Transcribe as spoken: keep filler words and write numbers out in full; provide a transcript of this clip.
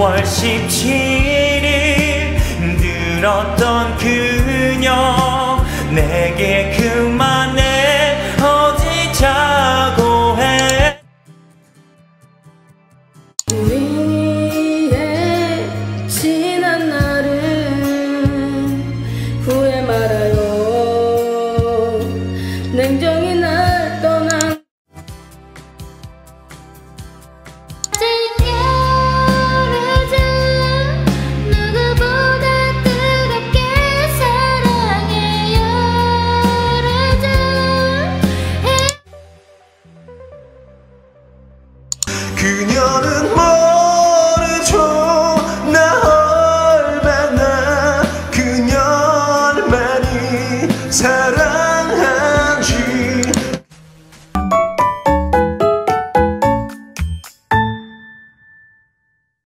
오월 십칠일 늘었던 그녀 내게 그만해 어디 자고 해. 우리의 지난 날은 후회 말아요. 냉정히 날 떠난 그녀는